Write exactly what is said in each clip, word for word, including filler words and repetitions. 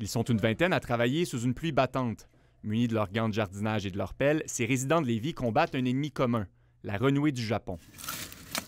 Ils sont une vingtaine à travailler sous une pluie battante. Munis de leurs gants de jardinage et de leurs pelles, ces résidents de Lévis combattent un ennemi commun, la renouée du Japon.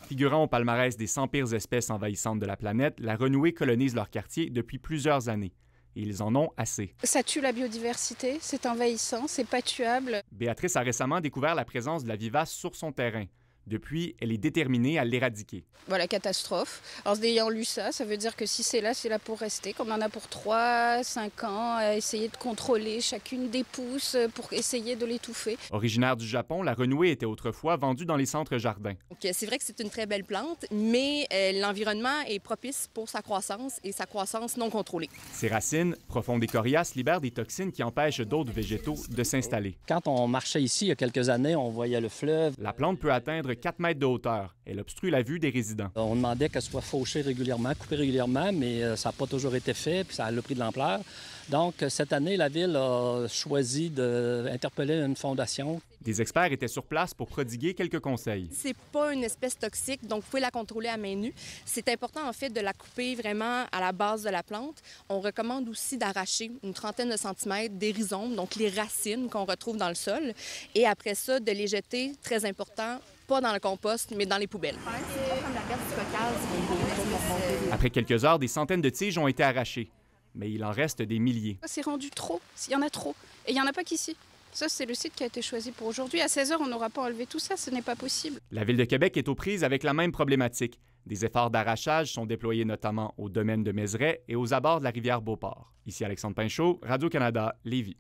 Figurant au palmarès des cent pires espèces envahissantes de la planète, la renouée colonise leur quartier depuis plusieurs années. Et ils en ont assez. Ça tue la biodiversité, c'est envahissant, c'est pas tuable. Béatrice a récemment découvert la présence de la vivace sur son terrain. Depuis, elle est déterminée à l'éradiquer. Voilà, catastrophe. En ayant lu ça, ça veut dire que si c'est là, c'est là pour rester, qu'on en a pour trois, cinq ans, à essayer de contrôler chacune des pousses pour essayer de l'étouffer. Originaire du Japon, la renouée était autrefois vendue dans les centres jardins. C'est vrai que c'est une très belle plante, mais euh, l'environnement est propice pour sa croissance et sa croissance non contrôlée. Ses racines, profondes et coriaces, libèrent des toxines qui empêchent d'autres végétaux de s'installer. Quand on marchait ici il y a quelques années, on voyait le fleuve. La plante peut atteindre quatre mètres de hauteur. Elle obstrue la vue des résidents. On demandait qu'elle soit fauchée régulièrement, coupée régulièrement, mais ça n'a pas toujours été fait, puis ça a pris de l'ampleur. Donc, cette année, la Ville a choisi d'interpeller une fondation. Des experts étaient sur place pour prodiguer quelques conseils. C'est pas une espèce toxique, donc vous pouvez la contrôler à main nue. C'est important, en fait, de la couper vraiment à la base de la plante. On recommande aussi d'arracher une trentaine de centimètres des rhizomes, donc les racines qu'on retrouve dans le sol, et après ça, de les jeter, très important, pas dans le compost, mais dans les poubelles. Après quelques heures, des centaines de tiges ont été arrachées, mais il en reste des milliers. C'est rendu trop, il y en a trop, et il n'y en a pas qu'ici. Ça, c'est le site qui a été choisi pour aujourd'hui. À seize heures, on n'aura pas enlevé tout ça, ce n'est pas possible. La Ville de Québec est aux prises avec la même problématique. Des efforts d'arrachage sont déployés notamment au domaine de Méseret et aux abords de la rivière Beauport. Ici Alexandre Painchaud, Radio-Canada, Lévis.